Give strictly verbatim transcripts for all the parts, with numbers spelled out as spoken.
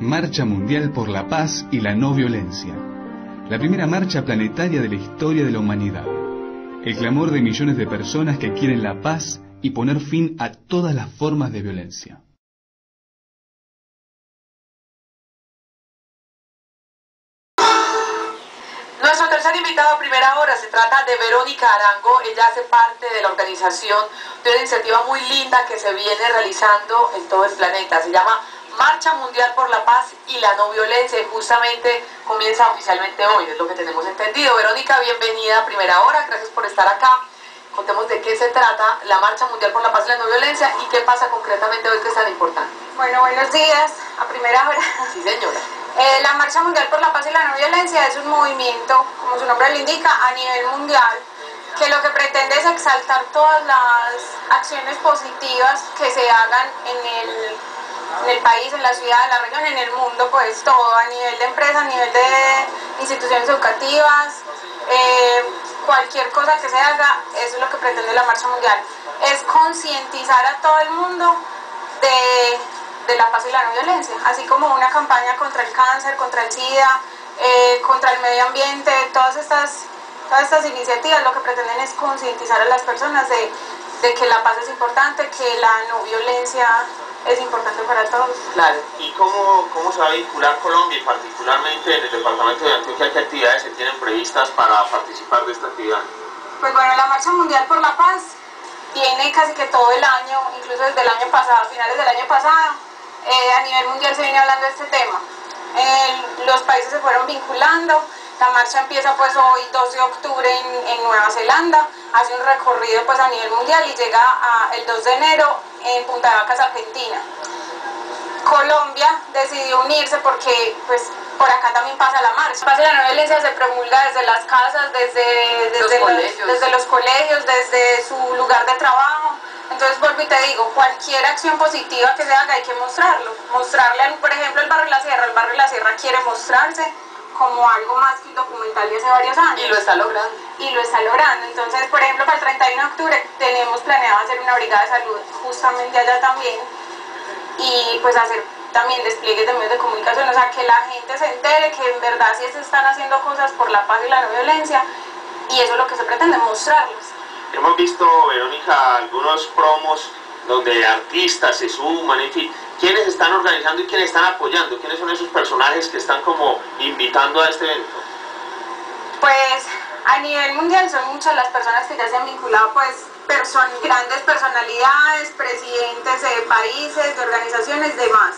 Marcha Mundial por la Paz y la No Violencia, la primera marcha planetaria de la historia de la humanidad. El clamor de millones de personas que quieren la paz y poner fin a todas las formas de violencia. Nuestro tercer invitado a primera hora se trata de Verónica Arango. Ella hace parte de la organización de una iniciativa muy linda que se viene realizando en todo el planeta. Se llama Marcha Mundial por la Paz y la No Violencia, y justamente comienza oficialmente hoy, es lo que tenemos entendido. Verónica, bienvenida a primera hora, gracias por estar acá. Contemos de qué se trata la Marcha Mundial por la Paz y la No Violencia y qué pasa concretamente hoy, que es tan importante. Bueno, buenos días, a primera hora. Sí, señora. Eh, la Marcha Mundial por la Paz y la No Violencia es un movimiento, como su nombre lo indica, a nivel mundial, que lo que pretende es exaltar todas las acciones positivas que se hagan en el, en el país, en la ciudad, en la región, en el mundo, pues todo, a nivel de empresas, a nivel de instituciones educativas, eh, cualquier cosa que se haga. Eso es lo que pretende la Marcha Mundial, es concientizar a todo el mundo de... de la paz y la no violencia, así como una campaña contra el cáncer, contra el SIDA, eh, contra el medio ambiente. Todas estas, todas estas iniciativas lo que pretenden es concientizar a las personas de, de que la paz es importante, que la no violencia es importante para todos. Claro. ¿Y cómo, cómo se va a vincular Colombia, y particularmente en el departamento de Antioquia, qué actividades se tienen previstas para participar de esta actividad? Pues bueno, la Marcha Mundial por la Paz tiene casi que todo el año, incluso desde el año pasado, finales del año pasado. Eh, a nivel mundial se viene hablando de este tema, eh, los países se fueron vinculando. La marcha empieza pues hoy dos de octubre en, en Nueva Zelanda, hace un recorrido pues a nivel mundial y llega a, el dos de enero en Punta de Vacas, Argentina. Colombia decidió unirse porque pues por acá también pasa la marcha. Pasa la no violencia, se promulga desde las casas, desde, desde, los, desde, colegios. Los, desde los colegios, desde su lugar de trabajo. Entonces vuelvo y te digo, cualquier acción positiva que se haga hay que mostrarlo, mostrarle, por ejemplo, el barrio La Sierra. El barrio La Sierra quiere mostrarse como algo más que un documental de hace varios años. Y lo está logrando. Y lo está logrando. Entonces, por ejemplo, para el treinta y uno de octubre tenemos planeado hacer una brigada de salud justamente allá también, y pues hacer también despliegues de medios de comunicación, o sea, que la gente se entere que en verdad sí se están haciendo cosas por la paz y la no violencia, y eso es lo que se pretende, mostrarlos. Hemos visto, Verónica, algunos promos donde artistas se suman, en fin. ¿Quiénes están organizando y quiénes están apoyando? ¿Quiénes son esos personajes que están como invitando a este evento? Pues a nivel mundial son muchas las personas que ya se han vinculado, pues person grandes personalidades, presidentes de países, de organizaciones, demás.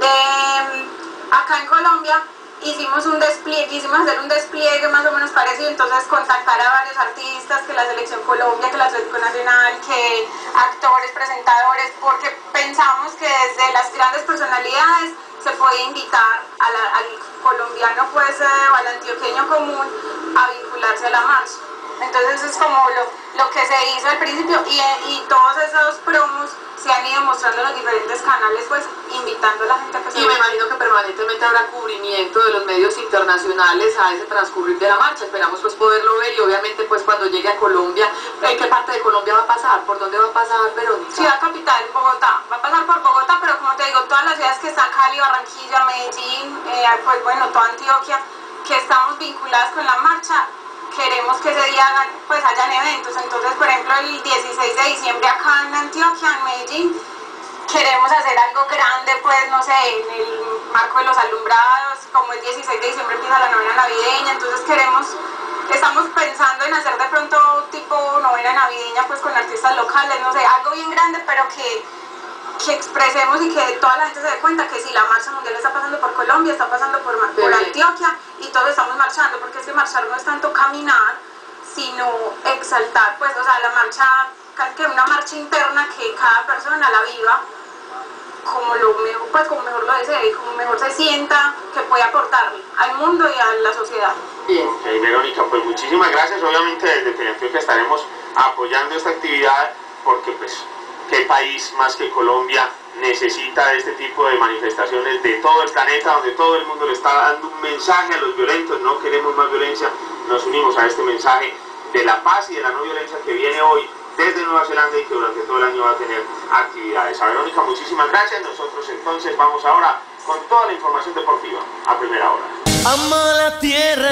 De, acá en Colombia hicimos un despliegue, hicimos hacer un despliegue más o menos parecido, entonces contactar a varios artistas, que la Selección Colombia, que la Selección Nacional, que actores, presentadores, porque pensamos que desde las grandes personalidades se puede invitar a la, al colombiano pues, eh, o al antioqueño común a vincularse a la marcha. Entonces es como lo, lo que se hizo al principio, y, y todos esos promos se han ido mostrando en los diferentes canales, pues invitando a la gente a que se... Y me imagino que permanentemente habrá cubrimiento de los medios internacionales a ese transcurrir de la marcha. Esperamos pues poderlo ver, y obviamente pues cuando llegue a Colombia. ¿En qué parte de Colombia va a pasar? ¿Por dónde va a pasar, Verónica? Ciudad capital, Bogotá. Va a pasar por Bogotá, pero como te digo, todas las ciudades que están, Cali, Barranquilla, Medellín, eh, pues bueno, toda Antioquia, que estamos vinculadas con la marcha, queremos que ese día hagan, pues hayan eventos. Entonces, por ejemplo, el dieciséis de diciembre acá en Antioquia, en Medellín, queremos hacer algo grande, pues no sé, en el marco de los alumbrados. Como el dieciséis de diciembre empieza la novena navideña, entonces queremos, estamos pensando en hacer de pronto tipo novena navideña, pues con artistas locales, no sé, algo bien grande, pero que, que expresemos y que toda la gente se dé cuenta que si la marcha mundial está pasando por Colombia, está pasando por, por Antioquia, y todos estamos marchando, porque es que marchar no es tanto caminar, sino exaltar, pues, o sea, la marcha, que una marcha interna que cada persona la viva como lo mejor, pues como mejor lo desee y como mejor se sienta que puede aportar al mundo y a la sociedad. Bien, okay, Verónica, pues muchísimas gracias. Obviamente desde Tenerife estaremos apoyando esta actividad, porque pues qué país más que Colombia necesita de este tipo de manifestaciones de todo el planeta, donde todo el mundo le está dando un mensaje a los violentos. No queremos más violencia, nos unimos a este mensaje de la paz y de la no violencia que viene hoy desde Nueva Zelanda y que durante todo el año va a tener actividades. A Verónica, muchísimas gracias. Nosotros entonces vamos ahora con toda la información deportiva a primera hora. Amo la tierra.